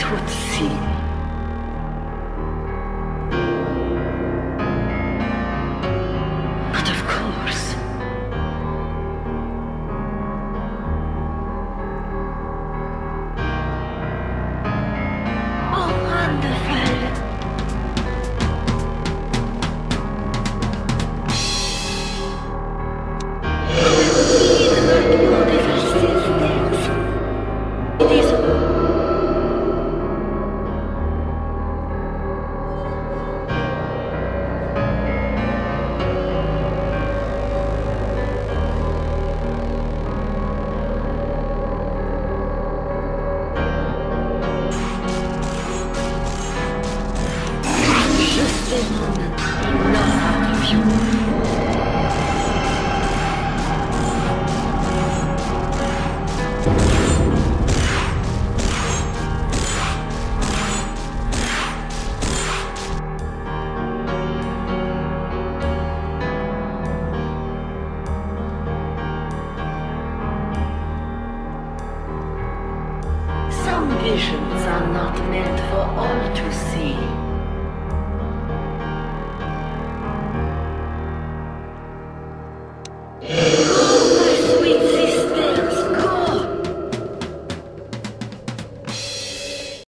Tutsi. But of course, oh, wonderful. Visions are not meant for all to see.